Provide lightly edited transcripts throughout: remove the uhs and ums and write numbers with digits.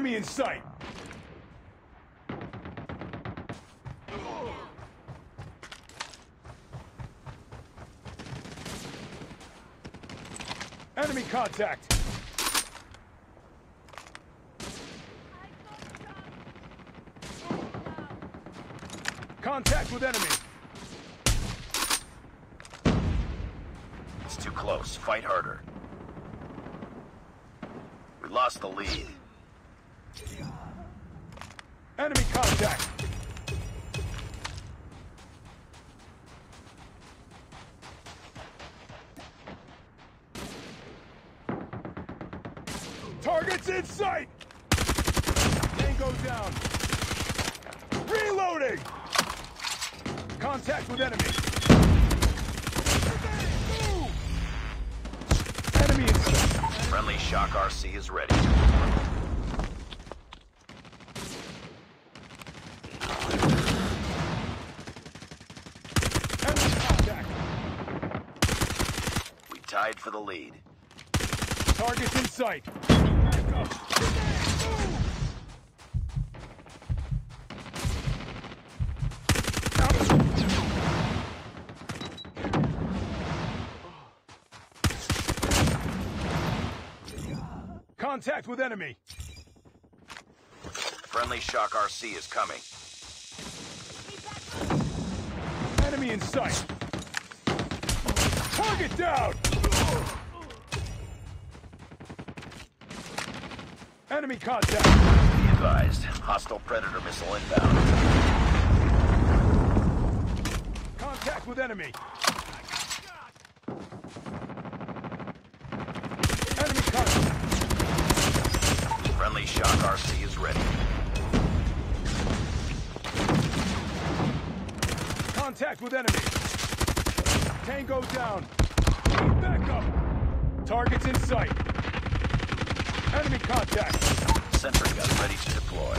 enemy in sight. Enemy contact. Contact with enemy. It's too close. Fight harder. We lost the lead. Enemy contact. Target's in sight. Tango down. Reloading. Contact with enemy. Move. Enemy in sight. Friendly Shock RC is ready. Enemy contact. We tied for the lead. Target's in sight. Contact with enemy. Friendly Shock RC is coming. Enemy in sight. Target down. Enemy contact. Be advised. Hostile Predator missile inbound. Contact with enemy. Enemy contact. Friendly Shock RC is ready. Contact with enemy. Tango down. Back up. Targets in sight. Enemy contact. Sentry gun ready to deploy.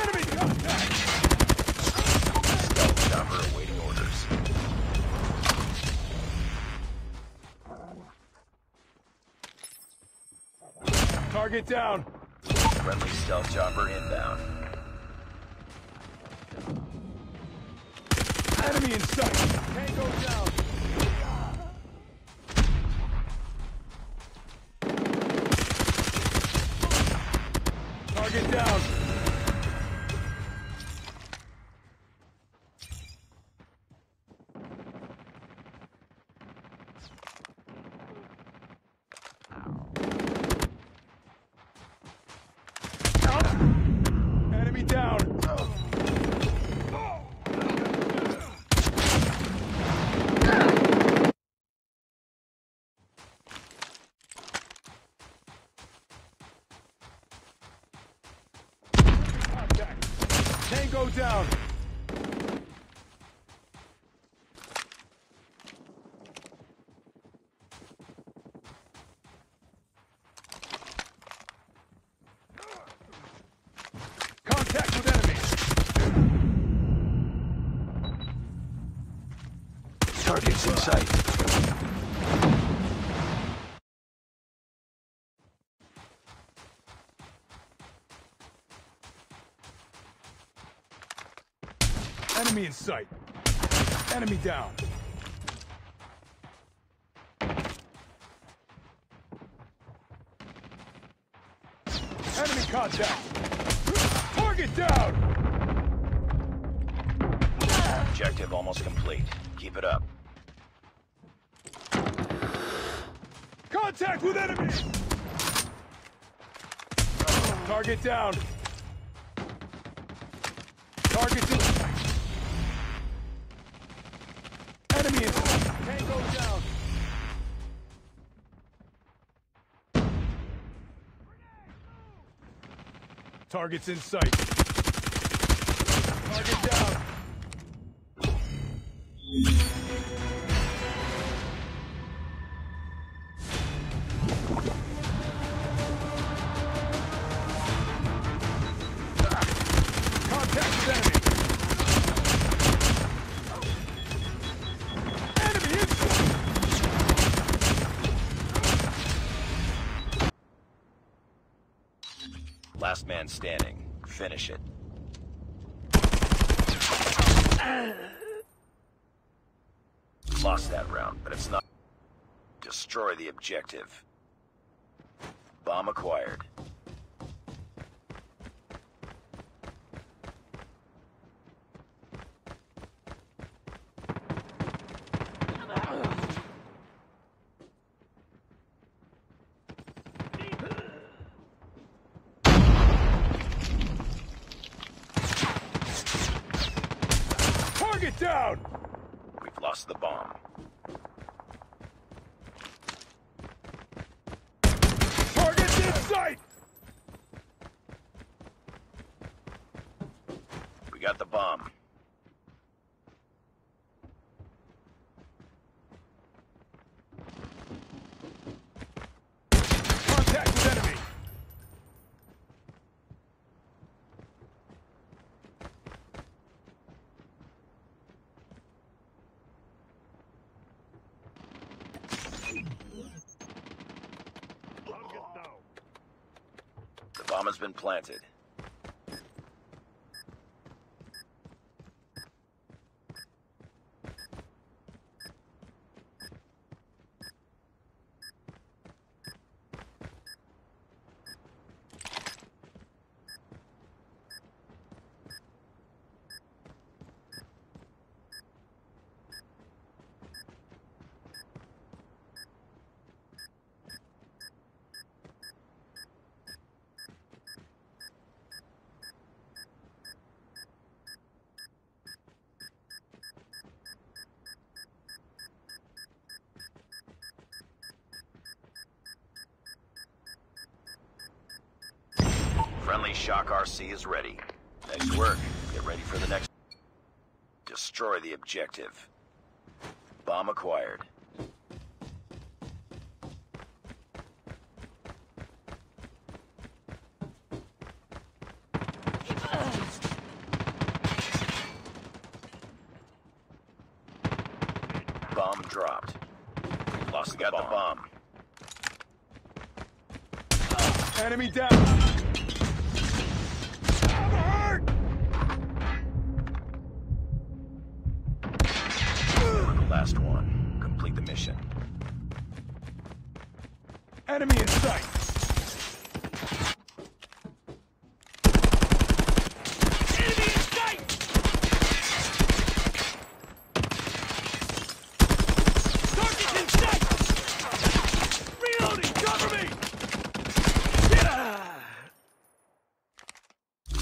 Enemy contact. Stealth chopper awaiting orders. Target down. Friendly stealth chopper inbound. Enemy in sight. Tango down. Target down. Enemy down. Tango down. Contact with enemy. Targets in sight. Enemy in sight. Enemy down. Enemy contact. Target down. Objective almost complete. Keep it up. Contact with enemy. Target down. Target in sight. Enemy in sight. Tango down. Target's in sight. Target down. Contact with enemy. Enemy man standing. Finish it. Lost that round, but it's not. Destroy the objective. Bomb acquired. Target down! We've lost the bomb. Target's in sight! We got the bomb. Bomb has been planted. Friendly Shock RC is ready. Nice work. Get ready for the next. Destroy the objective. Bomb acquired. Bomb dropped. We got the bomb. Enemy down. Last one. Complete the mission. Enemy in sight! Enemy in sight! Target in sight! Reloading! Cover me!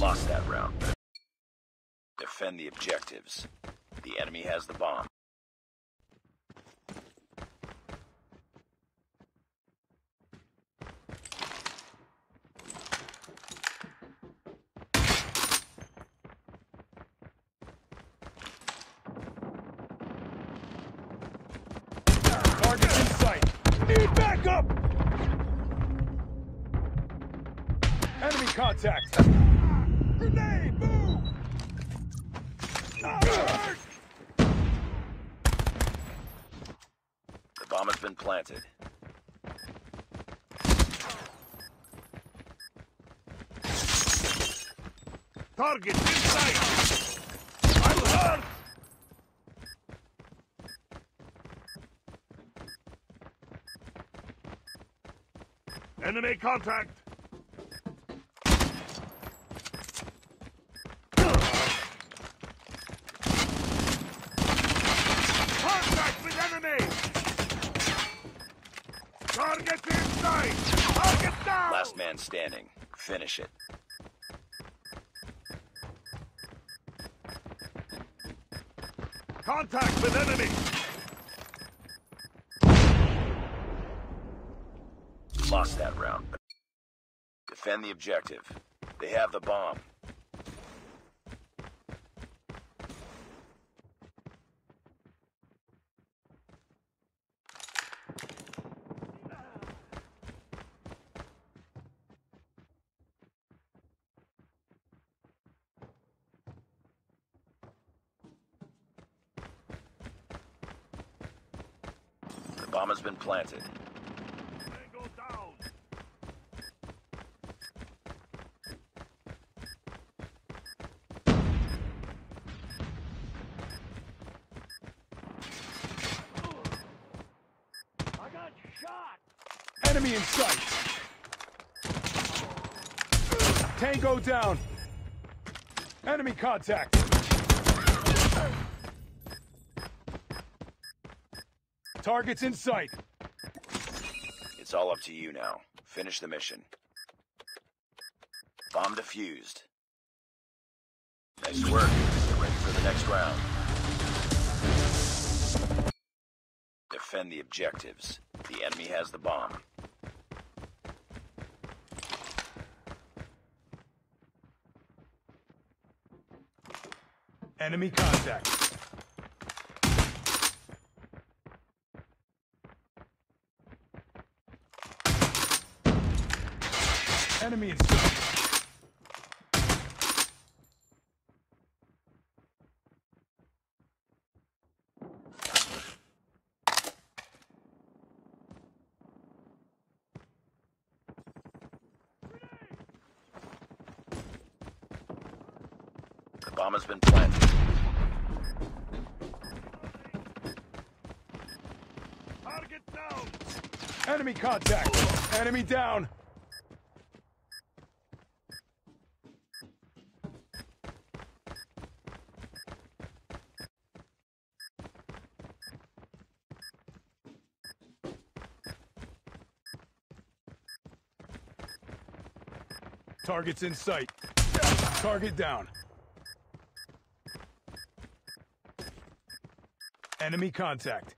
Lost that round. Defend the objectives. The enemy has the bomb. Target's in sight. Need backup! Enemy contact! Grenade! Move! The bomb has been planted. Target's in sight! I'm hurt! Enemy contact! Contact with enemy! Target inside! Target down! Last man standing. Finish it. Contact with enemy! Lost that round. Defend the objective. They have the bomb. The bomb has been planted. Enemy in sight. Tango down. Enemy contact. Targets in sight. It's all up to you now. Finish the mission. Bomb defused. Nice work. Get ready for the next round. Defend the objectives. The enemy has the bomb. Enemy contact. Enemy in sight. The bomb has been planted. Target down. Enemy contact. Enemy down. Target's in sight. Target down. Enemy contact.